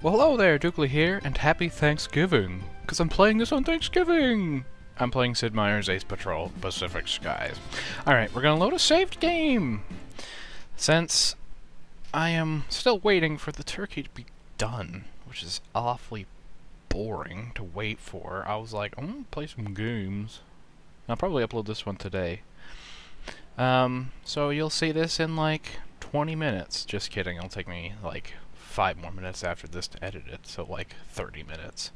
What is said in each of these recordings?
Well, hello there, Doogly here, and happy Thanksgiving! Because I'm playing this on Thanksgiving! I'm playing Sid Meier's Ace Patrol: Pacific Skies. Alright, we're gonna load a saved game! Since I am still waiting for the turkey to be done, which is awfully boring to wait for, I was like, I'm gonna play some games. I'll probably upload this one today. So you'll see this in like 20 minutes. Just kidding, it'll take me like 5 more minutes after this to edit it, so like 30 minutes.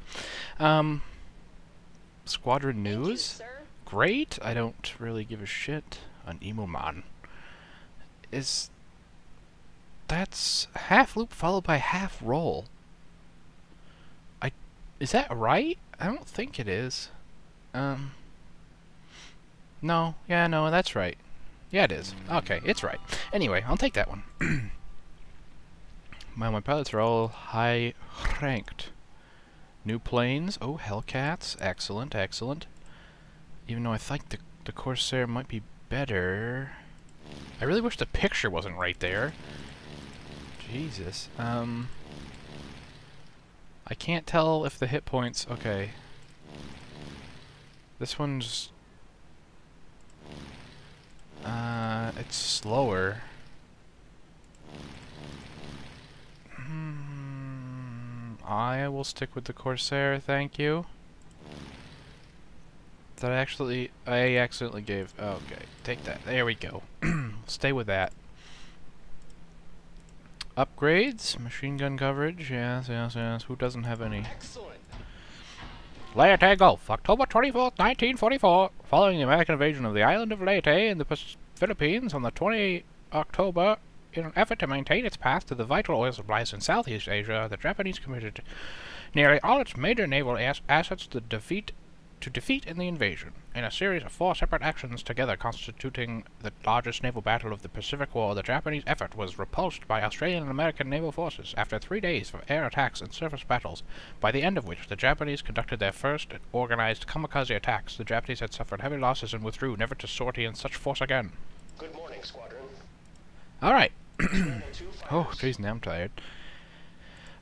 Squadron news? Great, I don't really give a shit. An emo man. That's half loop followed by half roll. Is that right? I don't think it is. No, yeah, no, that's right. Yeah, it is. Okay, it's right. Anyway, I'll take that one. My pilots are all high-ranked. New planes. Oh, Hellcats. Excellent, excellent. Even though I think the Corsair might be better. I really wish the picture wasn't right there. Jesus. I can't tell if the hit points... Okay. This one's... it's slower. I will stick with the Corsair, thank you. That actually... I accidentally gave... Okay, take that. There we go. Stay with that. Upgrades, machine gun coverage, yes, yes, yes. Who doesn't have any? Excellent. Leyte Gulf, October 24th, 1944. Following the American invasion of the island of Leyte in the Philippines on the 20th October, in an effort to maintain its path to the vital oil supplies in Southeast Asia, the Japanese committed nearly all its major naval assets to defeat in the invasion, in a series of 4 separate actions together constituting the largest naval battle of the Pacific War. The Japanese effort was repulsed by Australian and American naval forces after 3 days of air attacks and surface battles, by the end of which the Japanese conducted their first organized kamikaze attacks. The Japanese had suffered heavy losses and withdrew, never to sortie in such force again. Good morning, squadron. Alright. Oh, jeez, now I'm tired.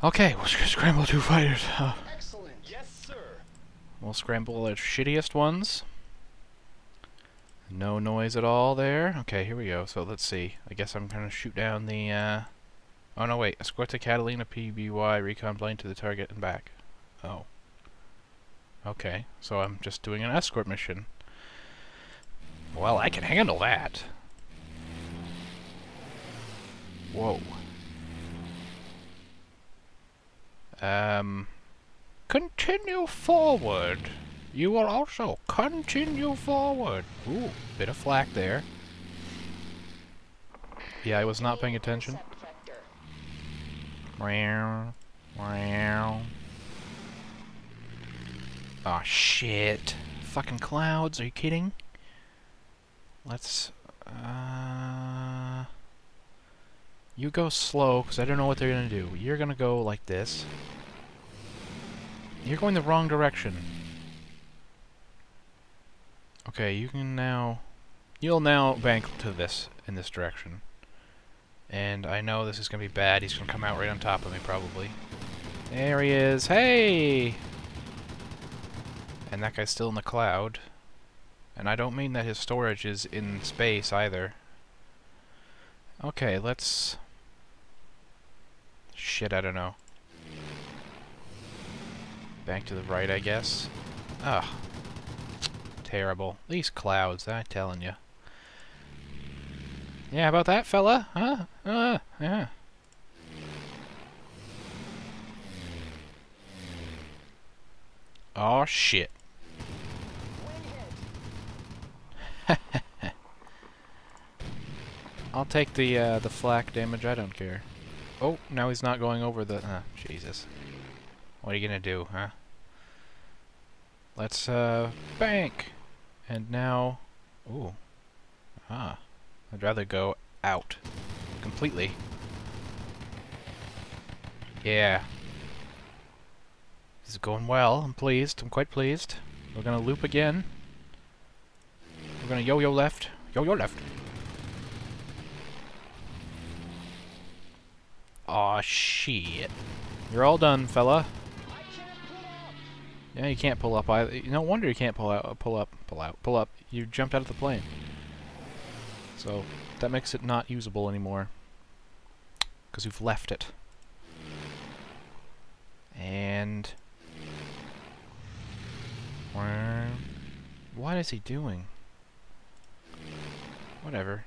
Okay, we'll scramble 2 fighters. Excellent. Yes, sir. We'll scramble the shittiest ones. No noise at all there. Okay, here we go. So let's see. I guess I'm gonna shoot down the. Oh no, wait. Escort the Catalina PBY recon plane to the target and back. Oh. Okay. So I'm just doing an escort mission. Well, I can handle that. Whoa. Continue forward. You will also continue forward. Ooh, bit of flack there. Yeah, I was not paying attention. Wow, wow. Aw, shit. Fucking clouds, are you kidding? Let's... You go slow, because I don't know what they're going to do. You're going to go like this. You're going the wrong direction. Okay, you can now... You'll now bank to this, in this direction. And I know this is going to be bad. He's going to come out right on top of me, probably. There he is. Hey! And that guy's still in the cloud. And I don't mean that his storage is in space, either. Okay, let's... Shit, I don't know. Back to the right, I guess. Ugh. Terrible. These clouds, I'm telling you. Yeah, about that, fella? Huh? Yeah. Oh, shit. I'll take the flak damage, I don't care. Oh, now he's not going over the... Jesus. What are you gonna do, huh? Let's, bank! And now... Ooh. Ah. I'd rather go out. Completely. Yeah. This is going well. I'm pleased. I'm quite pleased. We're gonna loop again. We're gonna yo-yo left. Yo-yo left. Aw, shit. You're all done, fella. Yeah, you can't pull up either. No wonder you can't pull up. You jumped out of the plane. So that makes it not usable anymore. Because you've left it. And... what is he doing? Whatever.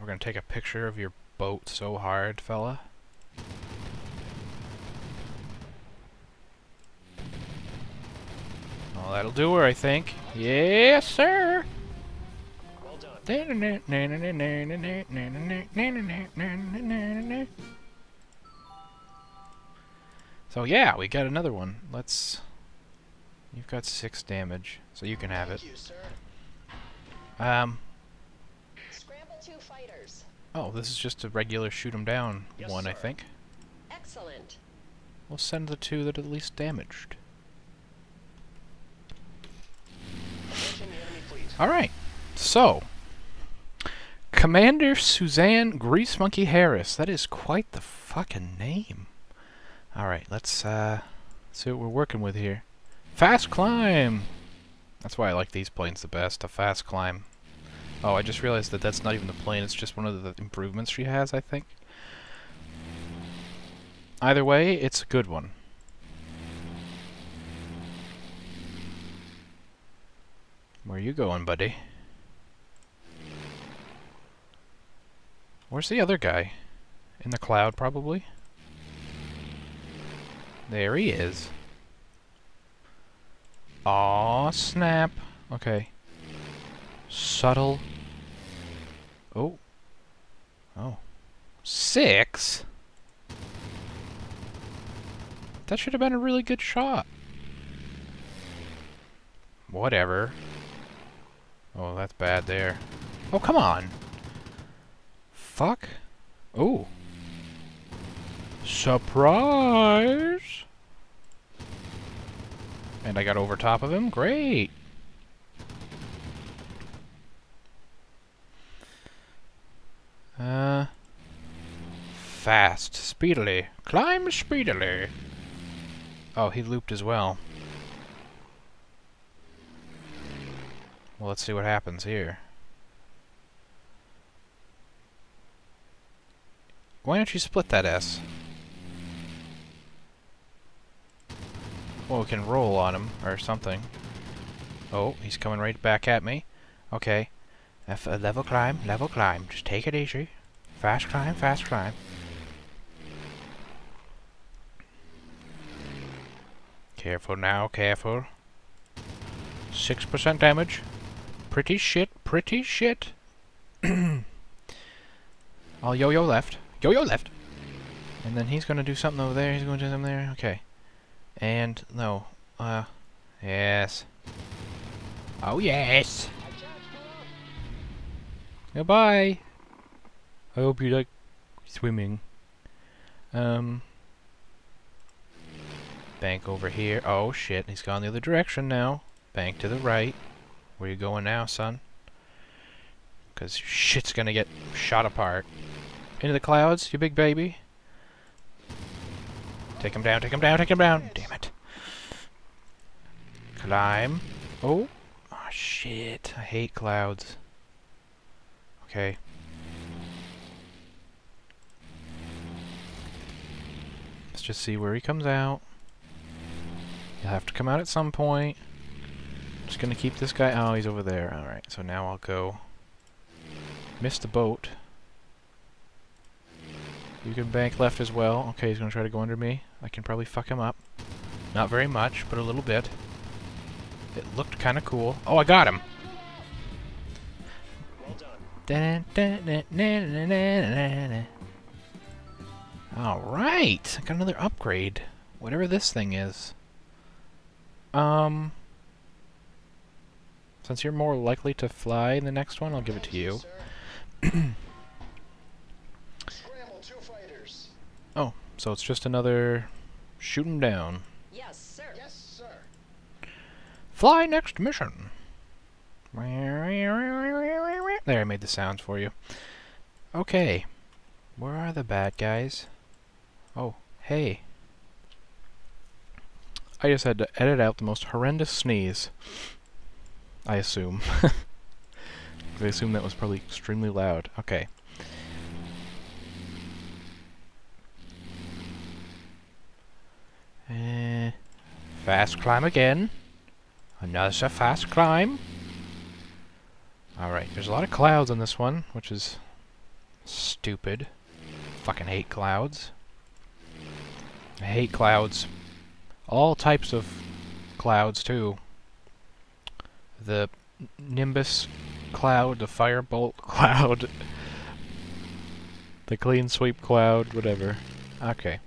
We're gonna take a picture of your boat so hard, fella. Oh, that'll do her, I think. Yes, sir! Well done. So yeah, we got another one. Let's... You've got 6 damage, so you can have it. Thank you, sir. Scramble 2 fighters. Oh, this is just a regular shoot 'em down one, sir. I think. Excellent. We'll send the 2 that are the least damaged. Alright, so... Commander Suzanne Grease Monkey Harris. That is quite the fucking name. Alright, let's see what we're working with here. Fast climb! That's why I like these planes the best, a fast climb. Oh, I just realized that that's not even the plane, it's just one of the improvements she has, I think. Either way, it's a good one. Where are you going, buddy? Where's the other guy? In the cloud, probably? There he is. Aw, snap. Okay. Subtle. Oh. Oh. 6? That should have been a really good shot. Whatever. Oh, that's bad there. Oh, come on. Fuck. Ooh. Surprise! And I got over top of him. Great! Fast. Speedily. Climb speedily! Oh, he looped as well. Well, let's see what happens here. Why don't you split that S? Well, we can roll on him, or something. Oh, he's coming right back at me. Okay. Level climb, level climb. Just take it easy. Fast climb, fast climb. Careful now, careful. 6% damage. Pretty shit, pretty shit. I'll yo-yo left. Yo-yo left! And then he's gonna do something over there, he's gonna do something there. Okay. And, no, yes. Oh, yes! Goodbye! I hope you like swimming. Bank over here. Oh, shit, he's gone the other direction now. Bank to the right. Where you going now, son? 'Cause shit's gonna get shot apart. Into the clouds, you big baby. Take him down, take him down, take him down! Damn it. Climb. Oh. Oh, shit. I hate clouds. Okay. Let's just see where he comes out. He'll have to come out at some point. I'm just gonna keep this guy... Oh, he's over there. Alright, so now I'll go... Miss the boat. You can bank left as well. Okay, he's gonna try to go under me. I can probably fuck him up. Not very much, but a little bit. It looked kinda cool. Oh, I got him! Well done. Alright! I got another upgrade. Whatever this thing is. Since you're more likely to fly in the next one, I'll give it to you. Oh, so it's just another shoot 'em down. Yes, sir. Yes, sir. Fly next mission. There, I made the sounds for you. Okay. Where are the bad guys? Oh, hey. I just had to edit out the most horrendous sneeze. I assume. I assume that was probably extremely loud. Okay. Fast climb again. Another fast climb. Alright, there's a lot of clouds on this one, which is stupid. Fucking hate clouds. I hate clouds. All types of clouds, too. The Nimbus cloud, the Firebolt cloud, the Clean Sweep cloud, whatever. Okay.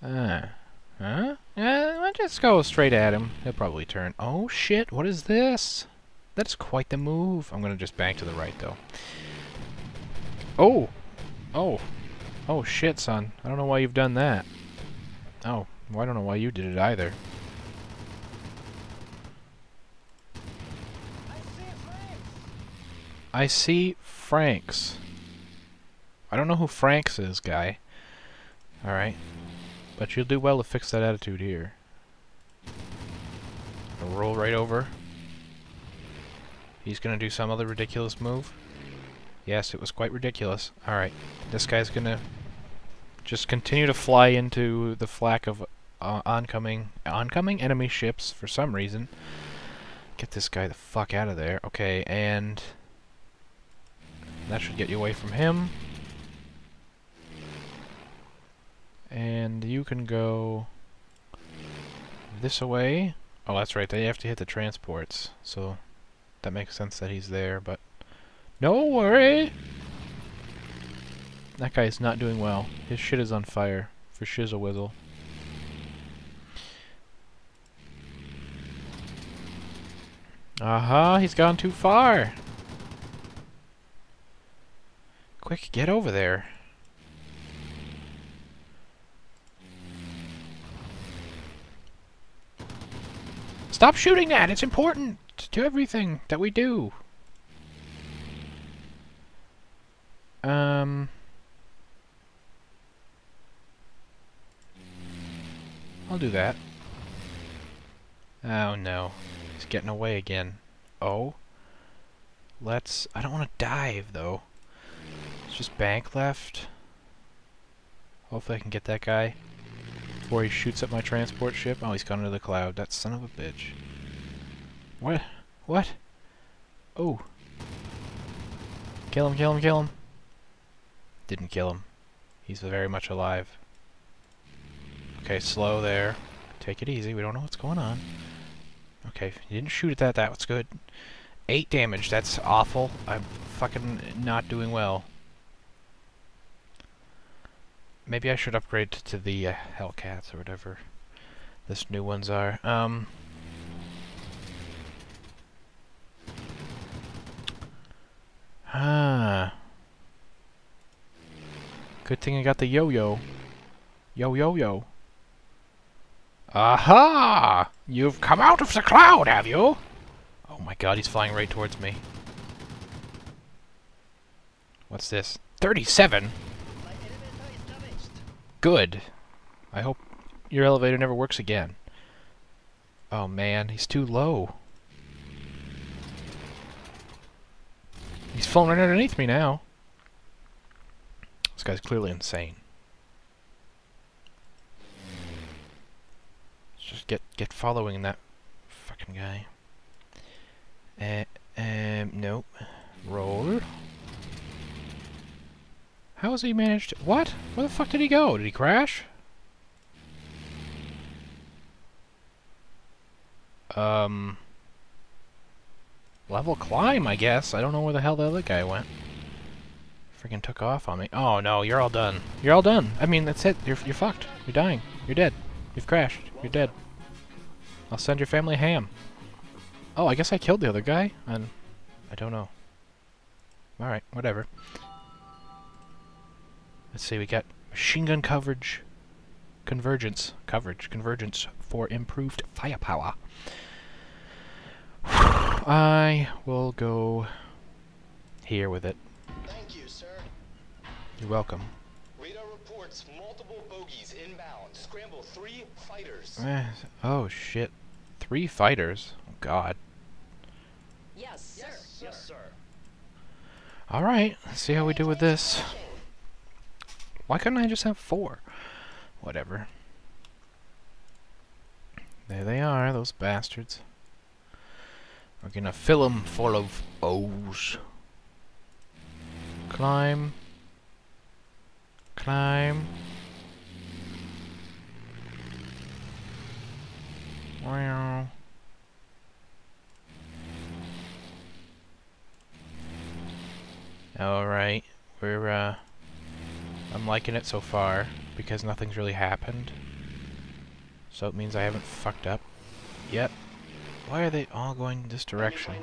I'll just go straight at him. He'll probably turn. Oh shit, what is this? That's quite the move. I'm gonna just bank to the right, though. Oh! Oh. Oh shit, son. I don't know why you've done that. Oh, well, I don't know why you did it either. I see Franks. I don't know who Franks is, guy. Alright. But you'll do well to fix that attitude here. I'll roll right over. He's gonna do some other ridiculous move. Yes, it was quite ridiculous. Alright. This guy's gonna just continue to fly into the flak of oncoming enemy ships for some reason. Get this guy the fuck out of there. Okay, and that should get you away from him. And you can go this way. Oh, that's right. They have to hit the transports. So that makes sense that he's there, but no worry! That guy is not doing well. His shit is on fire. For shizzle-wizzle. Aha, he's gone too far! Quick, get over there! Stop shooting that! It's important to everything that we do! I'll do that. Oh no. He's getting away again. Oh. Let's... I don't want to dive, though. Let's just bank left. Hopefully I can get that guy before he shoots up my transport ship. Oh, he's gone into the cloud. That son of a bitch. What? What? Oh. Kill him, kill him, kill him. Didn't kill him. He's very much alive. Okay, slow there. Take it easy. We don't know what's going on. Okay, you didn't shoot at that. That was good. 8 damage. That's awful. I'm fucking not doing well. Maybe I should upgrade to the Hellcats or whatever this new ones are. Good thing I got the yo-yo. Yo-yo-yo. Aha! You've come out of the cloud, have you? Oh my god, he's flying right towards me. What's this? 37? Good. I hope your elevator never works again. Oh man, he's too low. He's flown right underneath me now. This guy's clearly insane. Just get following that fucking guy. Nope. Roll. How has he managed to... What? Where the fuck did he go? Did he crash? Level climb, I guess. I don't know where the hell the other guy went. Freaking took off on me. Oh no, you're all done. You're all done. I mean, that's it. You're fucked. You're dying. You're dead. You've crashed. You're dead. I'll send your family ham. Oh, I guess I killed the other guy? And I don't know. Alright, whatever. Let's see, we got machine gun coverage. Convergence. Coverage. Convergence for improved firepower. I will go here with it. Thank you, sir. You're welcome. Radar reports multiple bogeys inbound. Scramble 3 fighters. Oh shit. 3 fighters? Oh, God. Yes, sir. Yes, sir. All right. Let's see how we do with this. Why couldn't I just have 4? Whatever. There they are, those bastards. We're gonna fill them full of O's. Climb. Climb. Wow. Alright, we're, I'm liking it so far, because nothing's really happened. So it means I haven't fucked up yet. Why are they all going this direction?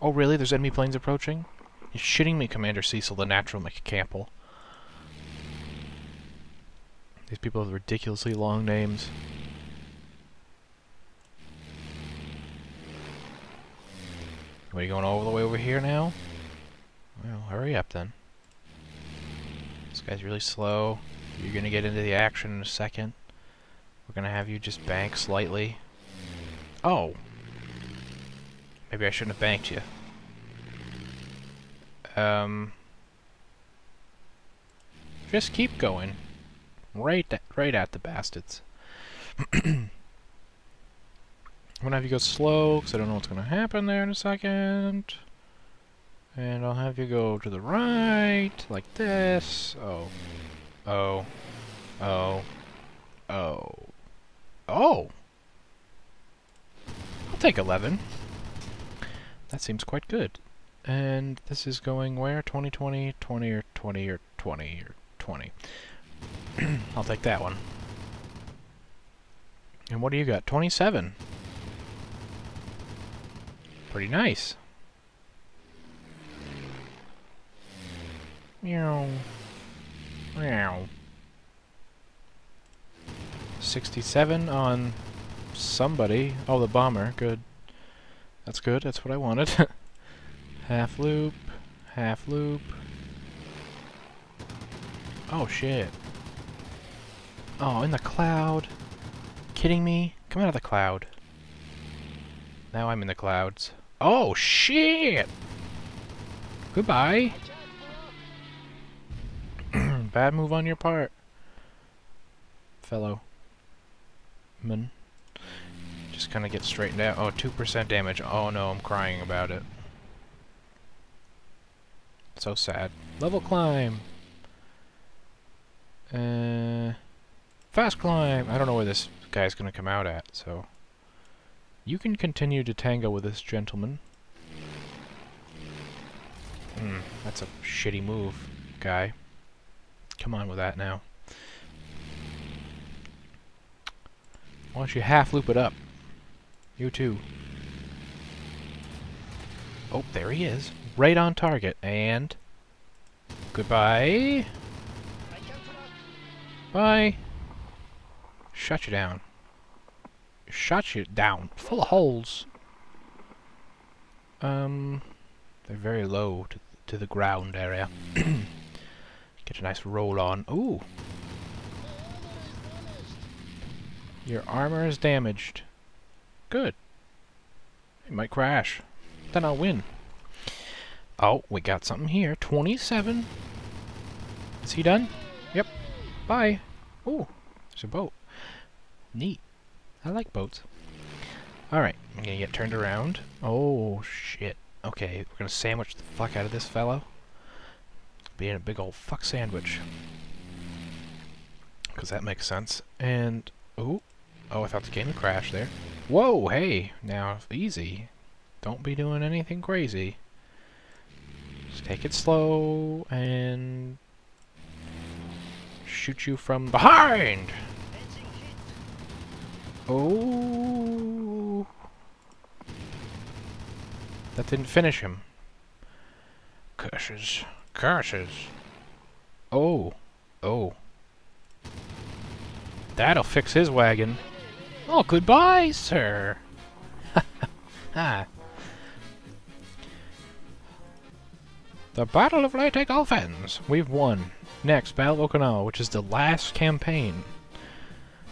Oh really? There's enemy planes approaching? You're shitting me, Commander Cecil, the natural McCampbell. These people have ridiculously long names. What, are you going all the way over here now? Well, hurry up then. This guy's really slow. You're gonna get into the action in a second. We're gonna have you just bank slightly. Oh! Maybe I shouldn't have banked you. Just keep going. Right at the bastards. I'm gonna have you go slow, because I don't know what's gonna happen there in a second. And I'll have you go to the right, like this. Oh. Oh. Oh. Oh. Oh! I'll take 11. That seems quite good. And this is going where? 20, 20, 20, or 20, or 20, or 20. I'll take that one. And what do you got? 27. Pretty nice. Meow. Meow. 67 on somebody. Oh, the bomber. Good. That's good. That's what I wanted. Half loop. Half loop. Oh, shit. Oh, in the cloud. Kidding me? Come out of the cloud. Now I'm in the clouds. Oh, shit! Goodbye. Bad move on your part, fellow man. Just kind of get straightened out. Oh, 2% damage. Oh no, I'm crying about it. So sad. Level climb. Fast climb. I don't know where this guy's gonna come out at, so you can continue to tango with this gentleman. That's a shitty move, guy. Come on with that now. Why don't you half loop it up? You too. Oh, there he is. Right on target. And goodbye. Bye. Shut you down. Shut you down. Full of holes. They're very low to the ground area. Get a nice roll on. Ooh! Your armor is damaged. Good. It might crash. Then I'll win. Oh, we got something here. 27. Is he done? Yep. Bye. Ooh, there's a boat. Neat. I like boats. Alright, I'm gonna get turned around. Oh, shit. Okay, we're gonna sandwich the fuck out of this fellow. Being a big old fuck sandwich. Because that makes sense. And, ooh. Oh, I thought the game would crash there. Whoa, hey! Now, easy. Don't be doing anything crazy. Just take it slow, and shoot you from behind! Oh! That didn't finish him. Curses. Curses. Oh. Oh. That'll fix his wagon. Oh, goodbye, sir. Ha. The Battle of Leyte Gulf ends. We've won. Next, Battle of Okinawa, which is the last campaign.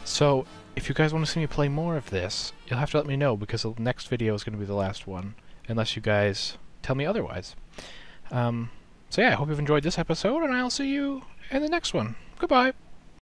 So, if you guys want to see me play more of this, you'll have to let me know, because the next video is going to be the last one. Unless you guys tell me otherwise. So yeah, I hope you've enjoyed this episode, and I'll see you in the next one. Goodbye!